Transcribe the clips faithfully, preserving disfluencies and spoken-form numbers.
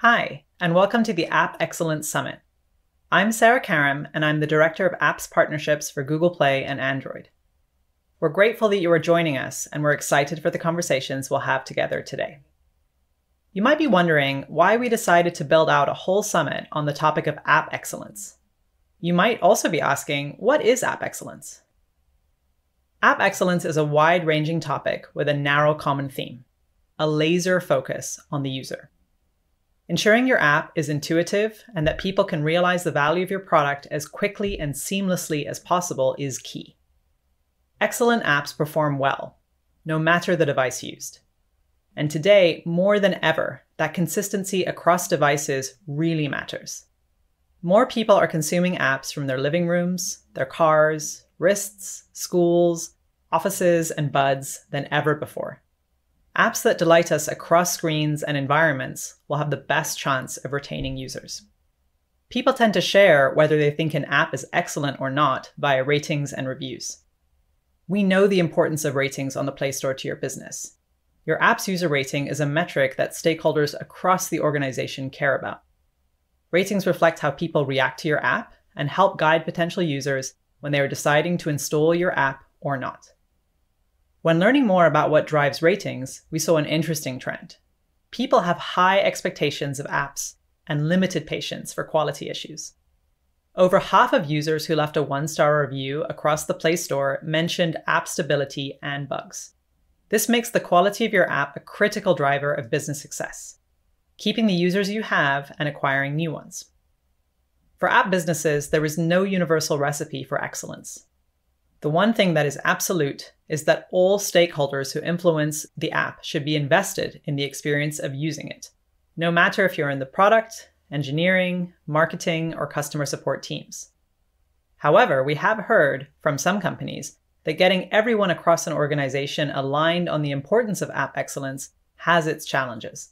Hi, and welcome to the App Excellence Summit. I'm Sarah Karam, and I'm the Director of Apps Partnerships for Google Play and Android. We're grateful that you are joining us, and we're excited for the conversations we'll have together today. You might be wondering why we decided to build out a whole summit on the topic of app excellence. You might also be asking, what is app excellence? App excellence is a wide-ranging topic with a narrow common theme, a laser focus on the user. Ensuring your app is intuitive and that people can realize the value of your product as quickly and seamlessly as possible is key. Excellent apps perform well, no matter the device used. And today, more than ever, that consistency across devices really matters. More people are consuming apps from their living rooms, their cars, wrists, schools, offices, and buds than ever before. Apps that delight us across screens and environments will have the best chance of retaining users. People tend to share whether they think an app is excellent or not via ratings and reviews. We know the importance of ratings on the Play Store to your business. Your app's user rating is a metric that stakeholders across the organization care about. Ratings reflect how people react to your app and help guide potential users when they are deciding to install your app or not. When learning more about what drives ratings, we saw an interesting trend. People have high expectations of apps and limited patience for quality issues. Over half of users who left a one-star review across the Play Store mentioned app stability and bugs. This makes the quality of your app a critical driver of business success, keeping the users you have and acquiring new ones. For app businesses, there is no universal recipe for excellence. The one thing that is absolute is that all stakeholders who influence the app should be invested in the experience of using it, no matter if you're in the product, engineering, marketing, or customer support teams. However, we have heard from some companies that getting everyone across an organization aligned on the importance of app excellence has its challenges,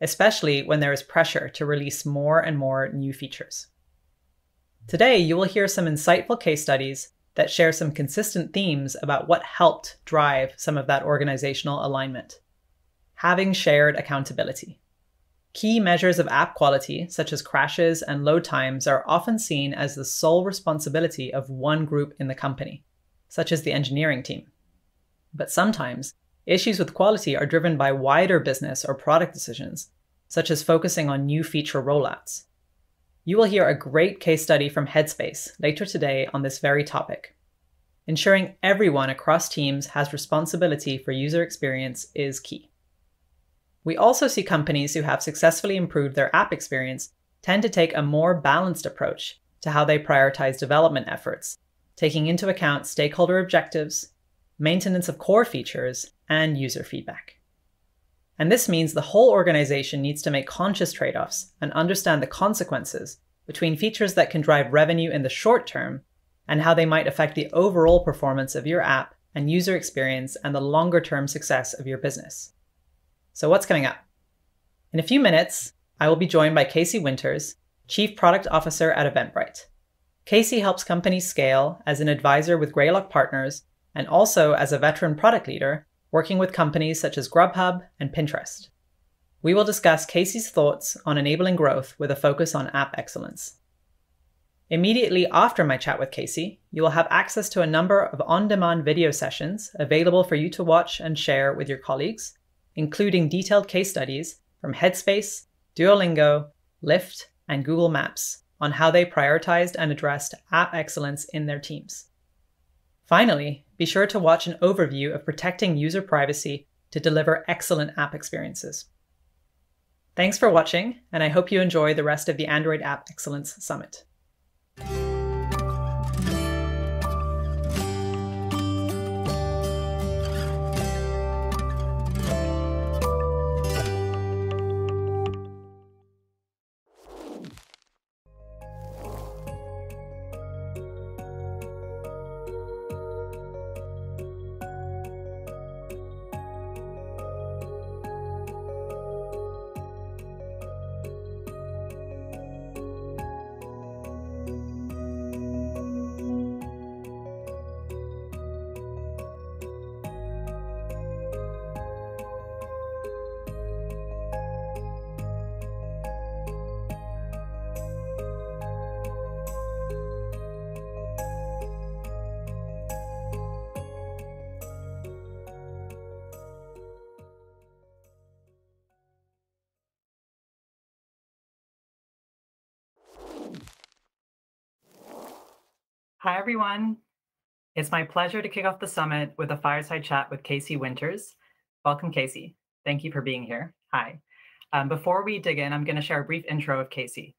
especially when there is pressure to release more and more new features. Today, you will hear some insightful case studies that share some consistent themes about what helped drive some of that organizational alignment. Having shared accountability. Key measures of app quality, such as crashes and load times, are often seen as the sole responsibility of one group in the company, such as the engineering team. But sometimes, issues with quality are driven by wider business or product decisions, such as focusing on new feature rollouts. You will hear a great case study from Headspace later today on this very topic. Ensuring everyone across teams has responsibility for user experience is key. We also see companies who have successfully improved their app experience tend to take a more balanced approach to how they prioritize development efforts, taking into account stakeholder objectives, maintenance of core features, and user feedback. And this means the whole organization needs to make conscious trade-offs and understand the consequences between features that can drive revenue in the short term and how they might affect the overall performance of your app and user experience and the longer-term success of your business. So what's coming up? In a few minutes, I will be joined by Casey Winters, Chief Product Officer at Eventbrite. Casey helps companies scale as an advisor with Greylock Partners and also as a veteran product leader working with companies such as Grubhub and Pinterest. We will discuss Casey's thoughts on enabling growth with a focus on app excellence. Immediately after my chat with Casey, you will have access to a number of on-demand video sessions available for you to watch and share with your colleagues, including detailed case studies from Headspace, Duolingo, Lyft, and Google Maps on how they prioritized and addressed app excellence in their teams. Finally, be sure to watch an overview of protecting user privacy to deliver excellent app experiences. Thanks for watching, and I hope you enjoy the rest of the Android App Excellence Summit. Hi, everyone. It's my pleasure to kick off the summit with a fireside chat with Casey Winters. Welcome, Casey. Thank you for being here. Hi. Um, before we dig in, I'm going to share a brief intro of Casey.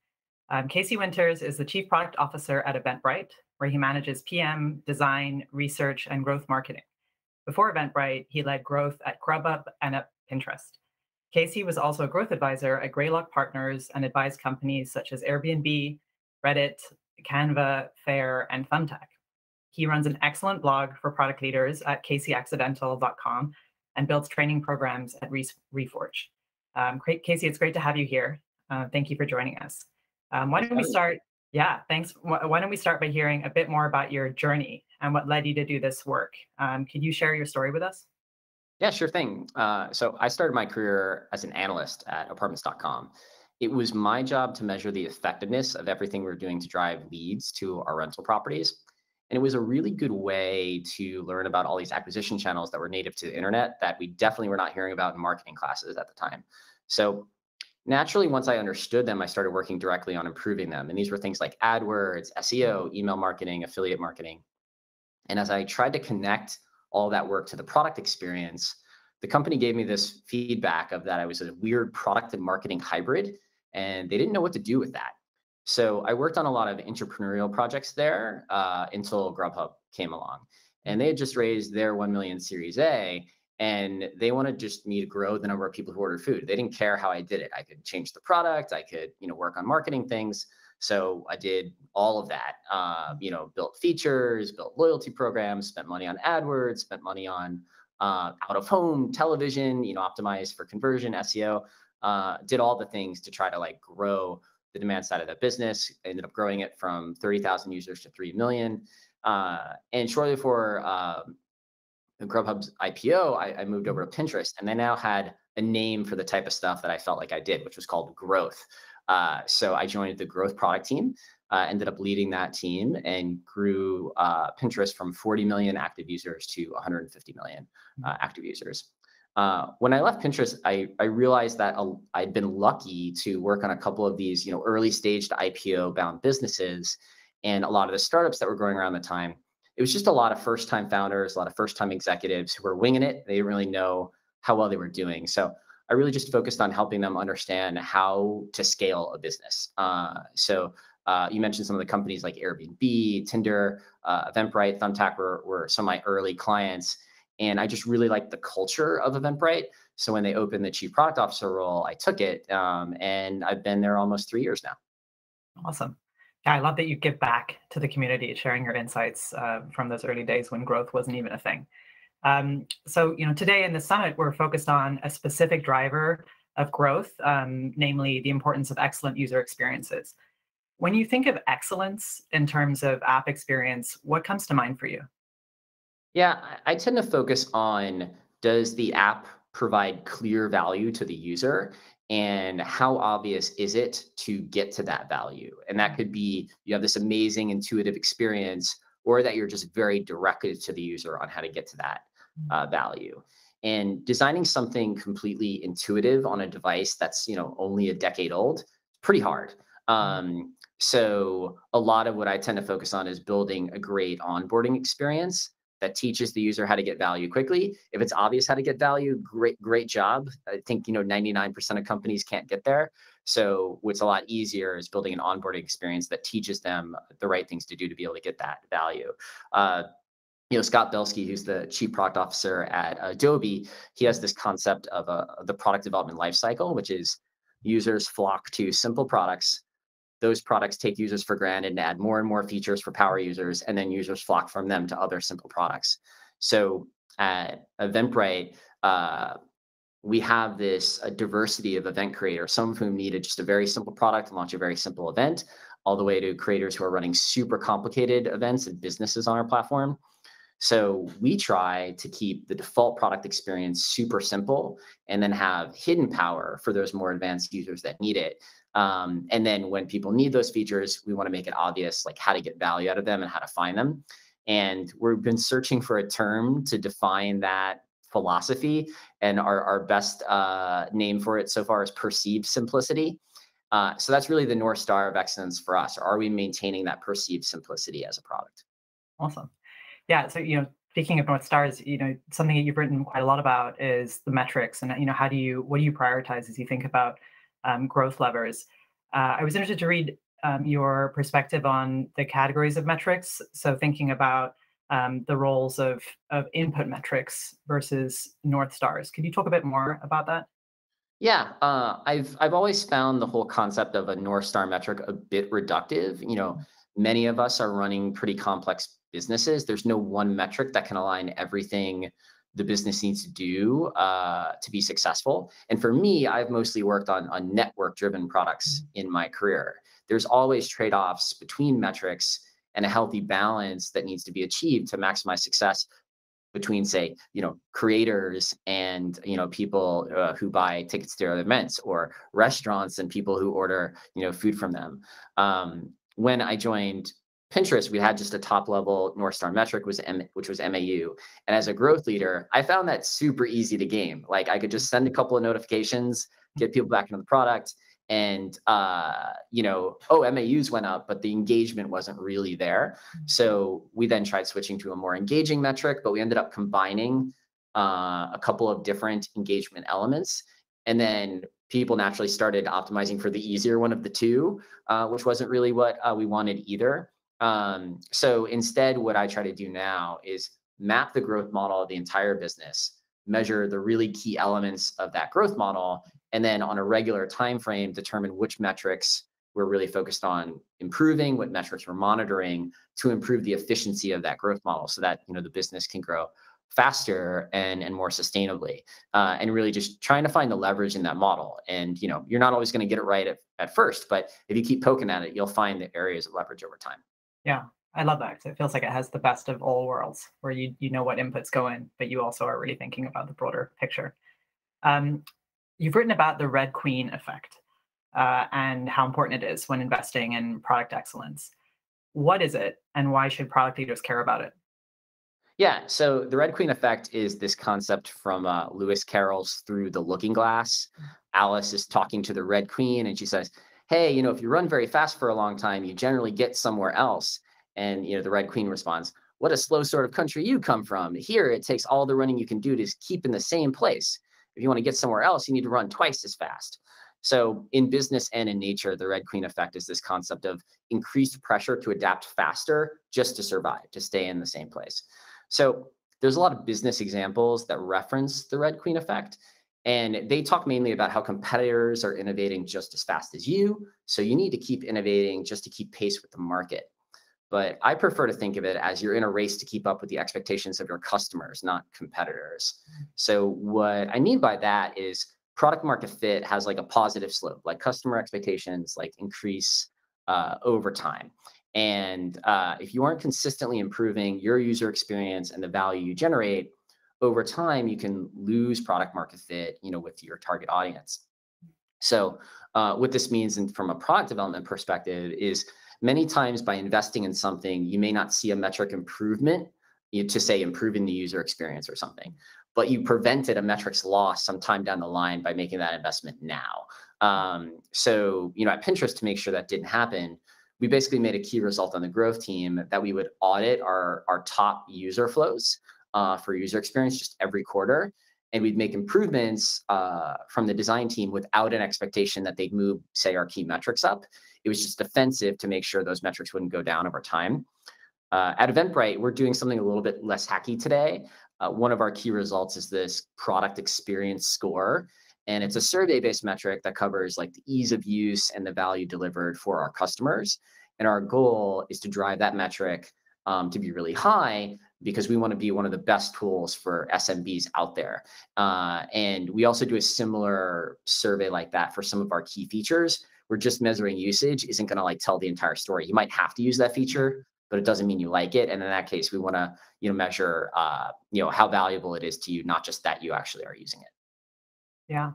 Um, Casey Winters is the Chief Product Officer at Eventbrite, where he manages P M, design, research, and growth marketing. Before Eventbrite, he led growth at Grubhub and at Pinterest. Casey was also a growth advisor at Greylock Partners and advised companies such as Airbnb, Reddit, Canva, Fair, and Thumbtack. He runs an excellent blog for product leaders at Casey Accidental dot com and builds training programs at Reforge. Um, Casey, it's great to have you here. Uh, thank you for joining us. Um, why don't we start? Yeah, thanks. Why don't we start by hearing a bit more about your journey and what led you to do this work? Um, could you share your story with us? Yeah, sure thing. Uh, so I started my career as an analyst at Apartments dot com. It was my job to measure the effectiveness of everything we were doing to drive leads to our rental properties. And it was a really good way to learn about all these acquisition channels that were native to the internet that we definitely were not hearing about in marketing classes at the time. So naturally, once I understood them, I started working directly on improving them. And these were things like AdWords, S E O, email marketing, affiliate marketing. And as I tried to connect all that work to the product experience, the company gave me this feedback of that I was a weird product and marketing hybrid, and they didn't know what to do with that. So I worked on a lot of entrepreneurial projects there uh, until Grubhub came along, and they had just raised their one million Series A, and they wanted just me to grow the number of people who order food. They didn't care how I did it. I could change the product. I could, you know, work on marketing things. So I did all of that, uh, you know, built features, built loyalty programs, spent money on AdWords, spent money on Uh, out of home television, you know, optimized for conversion, S E O, uh, did all the things to try to like grow the demand side of that business. I ended up growing it from thirty thousand users to three million. Uh, and shortly before um, Grubhub's I P O, I, I moved over to Pinterest, and they now had a name for the type of stuff that I felt like I did, which was called growth. Uh, so I joined the growth product team, uh, ended up leading that team, and grew uh, Pinterest from forty million active users to one hundred fifty million uh, active users. Uh, when I left Pinterest, I, I realized that uh, I'd been lucky to work on a couple of these, you know, early stage to I P O bound businesses, and a lot of the startups that were growing around the time. It was just a lot of first time founders, a lot of first time executives who were winging it. They didn't really know how well they were doing. So I really just focused on helping them understand how to scale a business. Uh, so uh, you mentioned some of the companies like Airbnb, Tinder, uh, Eventbrite, Thumbtack were, were some of my early clients. And I just really liked the culture of Eventbrite. So when they opened the Chief Product Officer role, I took it. Um, and I've been there almost three years now. Awesome. Yeah, I love that you give back to the community, sharing your insights uh, from those early days when growth wasn't even a thing. Um, so, you know, today in the summit, we're focused on a specific driver of growth, um, namely the importance of excellent user experiences. When you think of excellence in terms of app experience, what comes to mind for you? Yeah, I tend to focus on, does the app provide clear value to the user? And how obvious is it to get to that value? And that could be, you have this amazing intuitive experience, or that you're just very directed to the user on how to get to that uh, value. And designing something completely intuitive on a device that's, you know, only a decade old, pretty hard. Um, so a lot of what I tend to focus on is building a great onboarding experience that teaches the user how to get value quickly. If it's obvious how to get value, great, great job. I think, you know, ninety-nine percent of companies can't get there. So what's a lot easier is building an onboarding experience that teaches them the right things to do to be able to get that value. Uh, you know, Scott Belsky, who's the Chief Product Officer at Adobe, he has this concept of uh, the product development lifecycle, which is users flock to simple products. Those products take users for granted and add more and more features for power users, and then users flock from them to other simple products. So at Eventbrite, uh, we have this uh, diversity of event creators, some of whom needed just a very simple product and launch a very simple event, all the way to creators who are running super complicated events and businesses on our platform. So we try to keep the default product experience super simple and then have hidden power for those more advanced users that need it. Um, and then when people need those features, we want to make it obvious, like how to get value out of them and how to find them. And we've been searching for a term to define that philosophy, and our, our best uh, name for it so far is perceived simplicity. Uh, so that's really the North Star of excellence for us. Are we maintaining that perceived simplicity as a product? Awesome. Yeah. So, you know, speaking of North Stars, you know, something that you've written quite a lot about is the metrics and, you know, how do you, what do you prioritize as you think about um, growth levers? Uh, I was interested to read um, your perspective on the categories of metrics. So thinking about um, the roles of, of input metrics versus North Stars. Could you talk a bit more about that? Yeah, uh, I've I've always found the whole concept of a North Star metric a bit reductive. You know, many of us are running pretty complex businesses. There's no one metric that can align everything the business needs to do uh, to be successful. And for me, I've mostly worked on, on network-driven products in my career. There's always trade-offs between metrics and a healthy balance that needs to be achieved to maximize success between, say, you know, creators and, you know, people uh, who buy tickets to their events, or restaurants and people who order, you know, food from them. Um, when I joined Pinterest, we had just a top level North Star metric, was M- which was M A U. And as a growth leader, I found that super easy to game. Like, I could just send a couple of notifications, get people back into the product, and, uh, you know, oh, M A Us went up, but the engagement wasn't really there. So we then tried switching to a more engaging metric, but we ended up combining uh, a couple of different engagement elements. And then people naturally started optimizing for the easier one of the two, uh, which wasn't really what uh, we wanted either. Um, so instead, what I try to do now is map the growth model of the entire business, measure the really key elements of that growth model, and then on a regular time frame, determine which metrics we're really focused on improving, what metrics we're monitoring to improve the efficiency of that growth model, so that, you know, the business can grow faster and and more sustainably. Uh, and really just trying to find the leverage in that model. And, you know, you're not always going to get it right at, at first, but if you keep poking at it, you'll find the areas of leverage over time. Yeah, I love that, because it feels like it has the best of all worlds, where you you know what inputs go in, but you also are really thinking about the broader picture. Um, You've written about the Red Queen effect uh, and how important it is when investing in product excellence. What is it, and why should product leaders care about it? Yeah, so the Red Queen effect is this concept from uh, Lewis Carroll's Through the Looking Glass. Alice is talking to the Red Queen, and she says, hey, you know, if you run very fast for a long time, you generally get somewhere else. And, you know, the Red Queen responds, what a slow sort of country you come from. Here, it takes all the running you can do to keep in the same place. If you want to get somewhere else, you need to run twice as fast. So in business and in nature, the Red Queen effect is this concept of increased pressure to adapt faster just to survive, to stay in the same place. So there's a lot of business examples that reference the Red Queen effect, and they talk mainly about how competitors are innovating just as fast as you. So you need to keep innovating just to keep pace with the market. But I prefer to think of it as you're in a race to keep up with the expectations of your customers, not competitors. So what I mean by that is product market fit has like a positive slope, like customer expectations like increase uh, over time. And uh, if you aren't consistently improving your user experience and the value you generate, over time you can lose product market fit, you know, with your target audience. So uh, what this means in, from a product development perspective is, many times by investing in something, you may not see a metric improvement, you know, to say improving the user experience or something, but you prevented a metrics loss sometime down the line by making that investment now. Um, so, you know, at Pinterest, to make sure that didn't happen, we basically made a key result on the growth team that we would audit our, our top user flows uh, for user experience just every quarter. And we'd make improvements uh, from the design team without an expectation that they'd move, say, our key metrics up. It was just defensive to make sure those metrics wouldn't go down over time. Uh, at Eventbrite, we're doing something a little bit less hacky today. Uh, one of our key results is this product experience score. And it's a survey-based metric that covers like the ease of use and the value delivered for our customers. And our goal is to drive that metric um, to be really high, because we want to be one of the best tools for S M Bs out there. Uh, and we also do a similar survey like that for some of our key features. We're just measuring usage isn't going to like tell the entire story. You might have to use that feature, but it doesn't mean you like it. And in that case, we want to, you know, measure, uh, you know, how valuable it is to you, not just that you actually are using it. Yeah.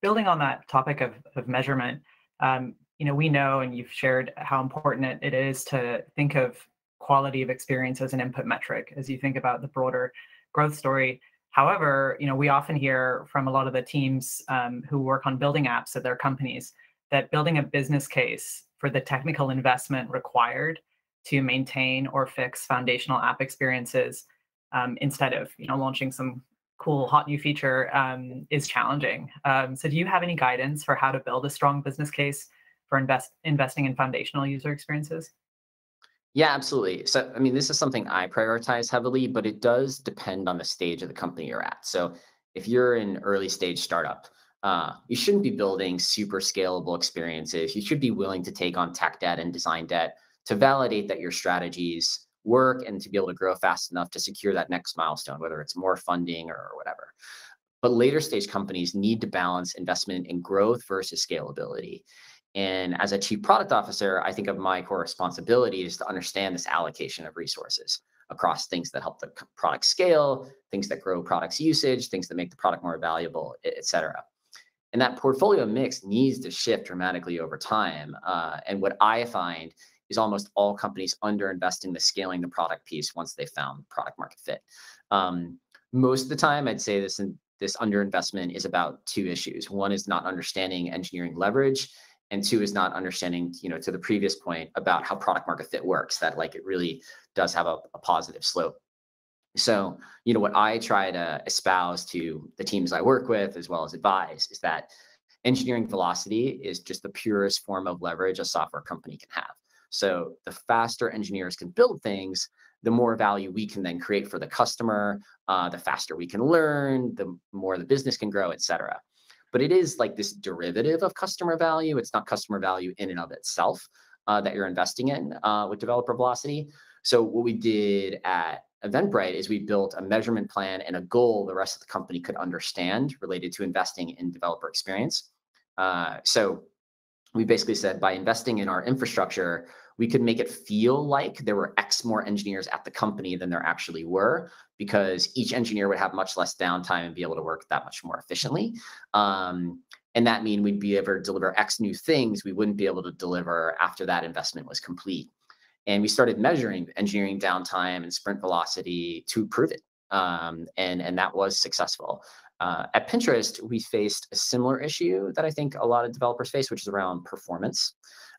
Building on that topic of, of measurement, um, you know, we know, and you've shared how important it, it is to think of quality of experience as an input metric as you think about the broader growth story. However, you know, we often hear from a lot of the teams um, who work on building apps at their companies that building a business case for the technical investment required to maintain or fix foundational app experiences um, instead of, you know, launching some cool hot new feature um, is challenging. Um, so do you have any guidance for how to build a strong business case for invest investing in foundational user experiences? Yeah, absolutely. So, I mean, this is something I prioritize heavily, but it does depend on the stage of the company you're at. So if you're an early stage startup, uh, you shouldn't be building super scalable experiences. You should be willing to take on tech debt and design debt to validate that your strategies work and to be able to grow fast enough to secure that next milestone, whether it's more funding or whatever. But later stage companies need to balance investment in growth versus scalability. And as a chief product officer, I think of my core responsibility is to understand this allocation of resources across things that help the product scale, things that grow product's usage, things that make the product more valuable, et cetera. And that portfolio mix needs to shift dramatically over time. Uh, and what I find is almost all companies underinvest in the scaling the product piece once they found product market fit. Um, most of the time, I'd say this, this underinvestment is about two issues. One is not understanding engineering leverage, and two is not understanding, you know, to the previous point about how product market fit works, that like it really does have a, a positive slope. So, you know, what I try to espouse to the teams I work with, as well as advise, is that engineering velocity is just the purest form of leverage a software company can have. So the faster engineers can build things, the more value we can then create for the customer, uh, the faster we can learn, the more the business can grow, et cetera. But it is like this derivative of customer value. It's not customer value in and of itself uh, that you're investing in uh, with developer velocity. So what we did at Eventbrite is we built a measurement plan and a goal the rest of the company could understand related to investing in developer experience. Uh, so we basically said by investing in our infrastructure, we could make it feel like there were X more engineers at the company than there actually were, because each engineer would have much less downtime and be able to work that much more efficiently. Um, and that mean we'd be able to deliver X new things we wouldn't be able to deliver after that investment was complete. And we started measuring engineering downtime and sprint velocity to prove it. Um, and, and that was successful. Uh, at Pinterest, we faced a similar issue that I think a lot of developers face, which is around performance.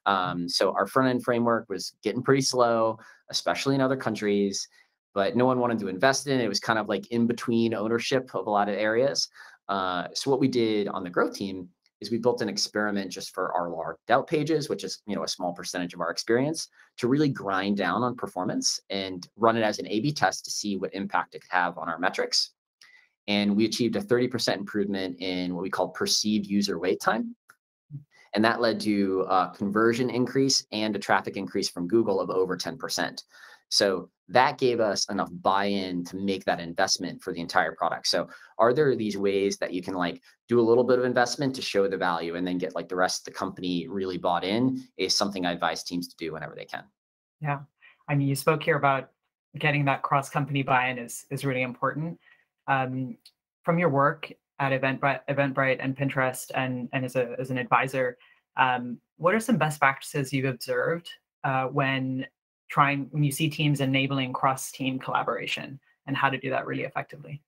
Um, so our front-end framework was getting pretty slow, especially in other countries, but no one wanted to invest in it. It was kind of like in between ownership of a lot of areas. Uh, so what we did on the growth team is we built an experiment just for our large out pages, which is, you know, a small percentage of our experience, to really grind down on performance and run it as an A B test to see what impact it could have on our metrics. And we achieved a thirty percent improvement in what we call perceived user wait time. And that led to a conversion increase and a traffic increase from Google of over ten percent. So that gave us enough buy-in to make that investment for the entire product. So are there these ways that you can like do a little bit of investment to show the value and then get like the rest of the company really bought in? Is something I advise teams to do whenever they can. Yeah. I mean, you spoke here about getting that cross-company buy-in is, is really important. Um, from your work at Eventbrite, Eventbrite and Pinterest and, and as, a, as an advisor, um, what are some best practices you've observed uh, when trying, when you see teams enabling cross-team collaboration and how to do that really effectively?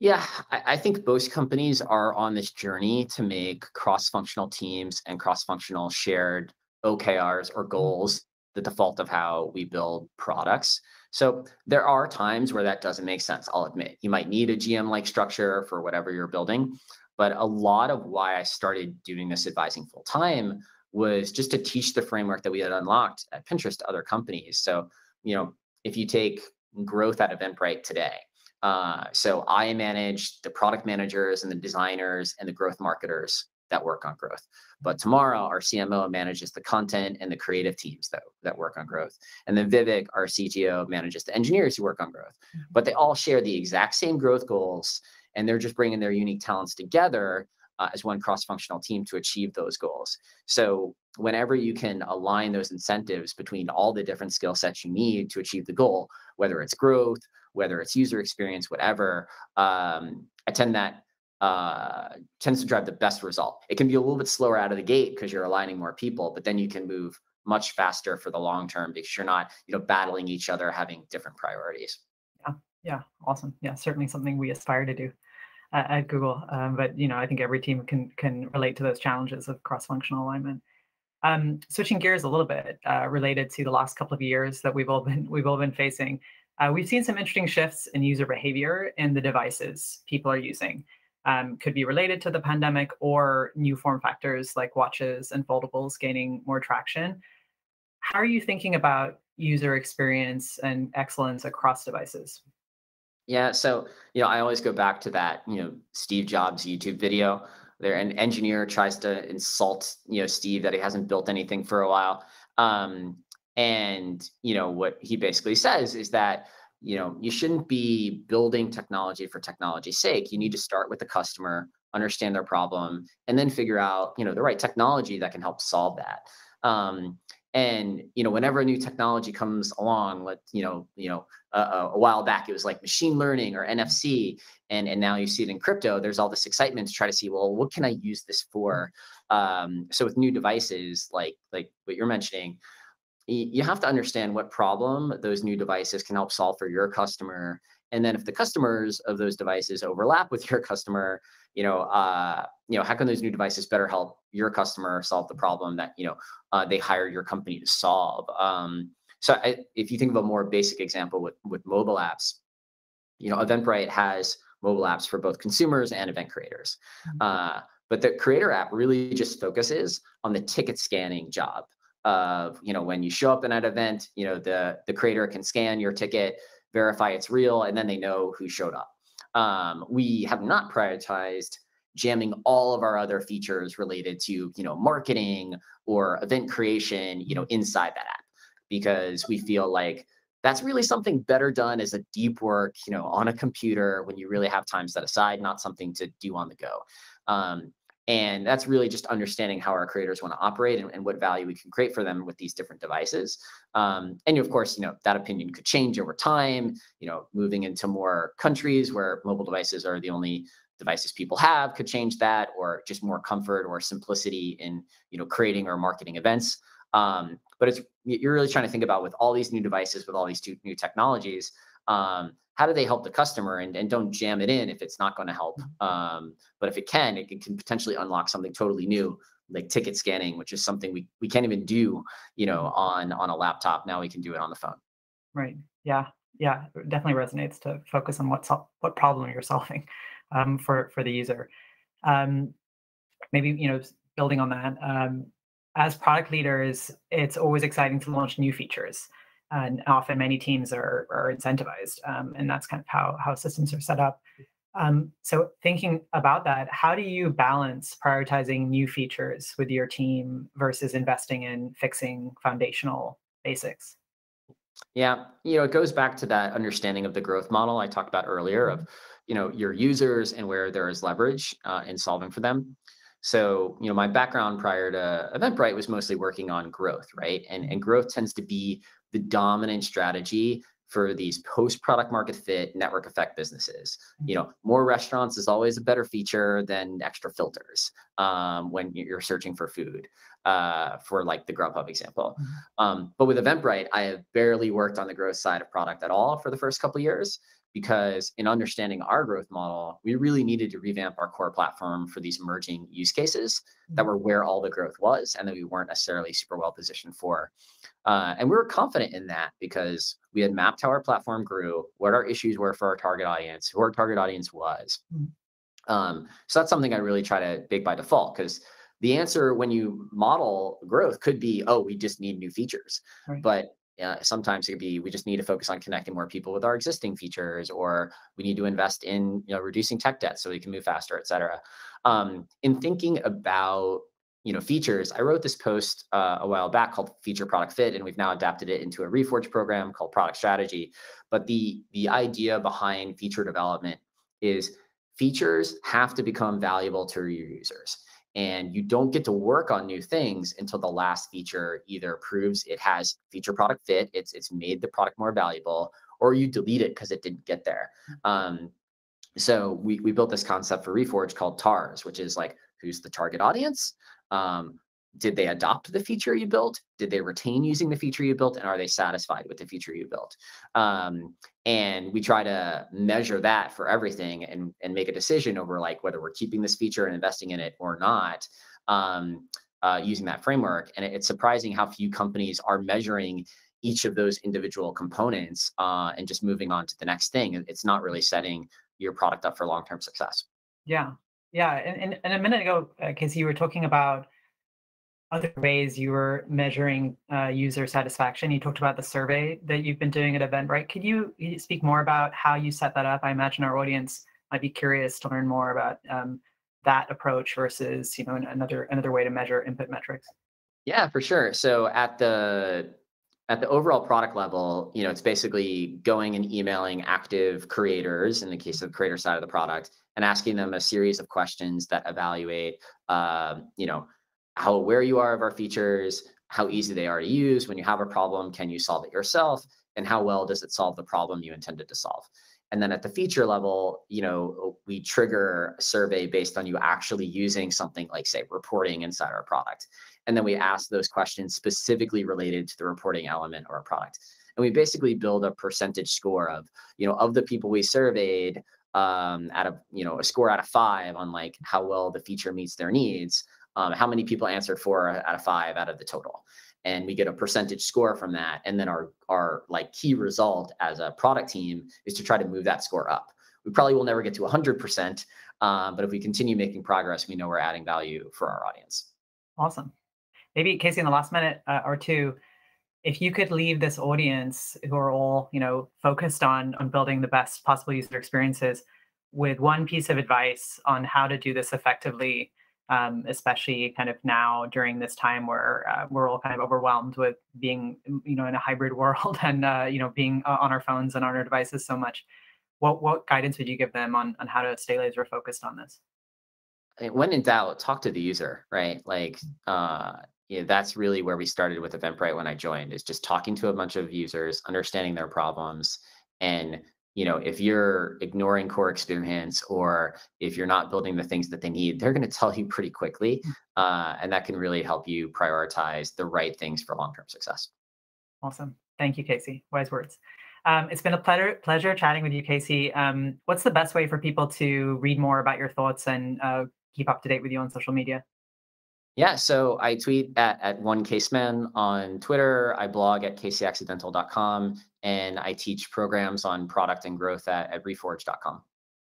Yeah, I, I think most companies are on this journey to make cross-functional teams and cross-functional shared O K Rs or goals the default of how we build products. So there are times where that doesn't make sense, I'll admit. You might need a G M-like structure for whatever you're building. But a lot of why I started doing this advising full time was just to teach the framework that we had unlocked at Pinterest to other companies. So, you know, if you take growth at Eventbrite today, uh, so I manage the product managers and the designers and the growth marketers that work on growth. But tomorrow, our C M O manages the content and the creative teams that, that work on growth. And then Vivek, our C T O, manages the engineers who work on growth. But they all share the exact same growth goals, and they're just bringing their unique talents together uh, as one cross-functional team to achieve those goals. So whenever you can align those incentives between all the different skill sets you need to achieve the goal, whether it's growth, whether it's user experience, whatever, um, I tend that uh tends to drive the best result. It can be a little bit slower out of the gate because you're aligning more people, but then you can move much faster for the long term because you're not, you know, battling each other, having different priorities. Yeah, yeah, awesome. Yeah, certainly something we aspire to do uh, at Google. Um, but you know, I think every team can can relate to those challenges of cross-functional alignment. Um, switching gears a little bit, uh, related to the last couple of years that we've all been we've all been facing, uh, we've seen some interesting shifts in user behavior and the devices people are using. Um, could be related to the pandemic or new form factors like watches and foldables gaining more traction. How are you thinking about user experience and excellence across devices? Yeah, so you know, I always go back to that you know Steve Jobs YouTube video. There, an engineer tries to insult you know Steve that he hasn't built anything for a while, um, and you know what he basically says is that, you know, you shouldn't be building technology for technology's sake. You need to start with the customer, understand their problem, and then figure out, you know, the right technology that can help solve that. Um, and, you know, whenever a new technology comes along, let, you know, you know, uh, a while back, it was like machine learning or N F C. And, and now you see it in crypto, there's all this excitement to try to see, well, what can I use this for? Um, so with new devices, like, like what you're mentioning, you have to understand what problem those new devices can help solve for your customer. And then if the customers of those devices overlap with your customer, you know, uh, you know, how can those new devices better help your customer solve the problem that, you know, uh, they hired your company to solve? Um, so I, if you think of a more basic example with, with mobile apps, you know, Eventbrite has mobile apps for both consumers and event creators. Uh, but the creator app really just focuses on the ticket scanning job. Of, you know, when you show up in an event, you know, the, the creator can scan your ticket, verify it's real, and then they know who showed up. Um, we have not prioritized jamming all of our other features related to, you know, marketing or event creation, you know, inside that app, because we feel like that's really something better done as a deep work, you know, on a computer when you really have time set aside, not something to do on the go. Um, And that's really just understanding how our creators want to operate and, and what value we can create for them with these different devices. Um, and of course, you know, that opinion could change over time, you know, moving into more countries where mobile devices are the only devices people have could change that, or just more comfort or simplicity in, you know, creating or marketing events. Um, but it's, you're really trying to think about, with all these new devices, with all these two new technologies, um, how do they help the customer, and, and don't jam it in if it's not going to help. Um, but if it can, it can potentially unlock something totally new, like ticket scanning, which is something we, we can't even do, you know, on, on a laptop. Now we can do it on the phone. Right. Yeah. Yeah. It definitely resonates to focus on what, what problem you're solving, um, for, for the user. Um, maybe, you know, building on that, um, as product leaders, it's always exciting to launch new features. And often many teams are, are incentivized, um, and that's kind of how, how systems are set up. Um, so thinking about that, how do you balance prioritizing new features with your team versus investing in fixing foundational basics? Yeah, you know, it goes back to that understanding of the growth model I talked about earlier of, you know, your users and where there is leverage uh, in solving for them. So, you know, my background prior to Eventbrite was mostly working on growth, right? And, and growth tends to be the dominant strategy for these post-product market fit network effect businesses. You know, more restaurants is always a better feature than extra filters um, when you're searching for food, uh, for like the Grubhub example. Um, but with Eventbrite, I have barely worked on the growth side of product at all for the first couple of years, because in understanding our growth model, we really needed to revamp our core platform for these emerging use cases that were where all the growth was and that we weren't necessarily super well positioned for. Uh, and we were confident in that because we had mapped how our platform grew, what our issues were for our target audience, who our target audience was. Mm-hmm. Um, so that's something I really try to bake by default, because the answer when you model growth could be, oh, we just need new features. Right. But Uh, sometimes it could be, we just need to focus on connecting more people with our existing features, or we need to invest in, you know, reducing tech debt so we can move faster, et cetera. Um, in thinking about, you know, features, I wrote this post uh, a while back called Feature Product Fit, and we've now adapted it into a Reforge program called Product Strategy. But the, the idea behind feature development is features have to become valuable to your users. And you don't get to work on new things until the last feature either proves it has feature product fit, it's it's made the product more valuable, or you delete it because it didn't get there. Um, so we, we built this concept for Reforge called TARS, which is like, who's the target audience? Um, did they adopt the feature you built? Did they retain using the feature you built? And are they satisfied with the feature you built? Um, and we try to measure that for everything and, and make a decision over like whether we're keeping this feature and investing in it or not. Um, uh, using that framework. And it, it's surprising how few companies are measuring each of those individual components uh, and just moving on to the next thing. It's not really setting your product up for long-term success. Yeah. Yeah. And, and, and a minute ago, uh, Casey, you were talking about other ways you were measuring uh, user satisfaction. You talked about the survey that you've been doing at Eventbrite. Could you speak more about how you set that up? I imagine our audience might be curious to learn more about um, that approach versus, you know, another another way to measure input metrics. Yeah, for sure. So at the At the overall product level, you know, it's basically going and emailing active creators, in the case of the creator side of the product, and asking them a series of questions that evaluate, uh, you know, how aware you are of our features, how easy they are to use. When you have a problem, can you solve it yourself? And how well does it solve the problem you intended to solve? And then at the feature level, you know, we trigger a survey based on you actually using something like, say, reporting inside our product. And then we ask those questions specifically related to the reporting element of our product. And we basically build a percentage score of, you know, of the people we surveyed, um, out of, you know, a score out of five on like how well the feature meets their needs, um, how many people answered four out of five out of the total. And we get a percentage score from that. And then our, our like key result as a product team is to try to move that score up. We probably will never get to one hundred percent, um, but if we continue making progress, we know we're adding value for our audience. Awesome. Maybe, Casey, in the last minute uh, or two, if you could leave this audience who are all, you know, focused on, on building the best possible user experiences with one piece of advice on how to do this effectively, um, especially kind of now during this time where uh, we're all kind of overwhelmed with being, you know, in a hybrid world and, uh, you know, being on our phones and on our devices so much, what, what guidance would you give them on, on how to stay laser focused on this? When in doubt, talk to the user, right? Like, uh, yeah, that's really where we started with Eventbrite when I joined, is just talking to a bunch of users, understanding their problems. And, you know, if you're ignoring core experience or if you're not building the things that they need, they're going to tell you pretty quickly. Uh, and that can really help you prioritize the right things for long-term success. Awesome. Thank you, Casey. Wise words. Um, it's been a pleasure, pleasure chatting with you, Casey. Um, what's the best way for people to read more about your thoughts and uh, keep up to date with you on social media? Yeah, so I tweet at, at one Caseman on Twitter. I blog at Casey Accidental dot com, and I teach programs on product and growth at, at Reforge dot com.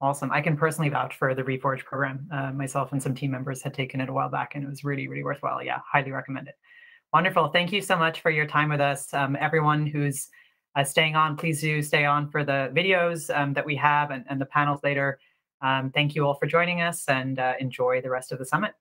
Awesome. I can personally vouch for the Reforge program. Uh, myself and some team members had taken it a while back, and it was really, really worthwhile. Yeah, highly recommend it. Wonderful. Thank you so much for your time with us. Um, everyone who's uh, staying on, please do stay on for the videos um, that we have and, and the panels later. Um, thank you all for joining us, and uh, enjoy the rest of the summit.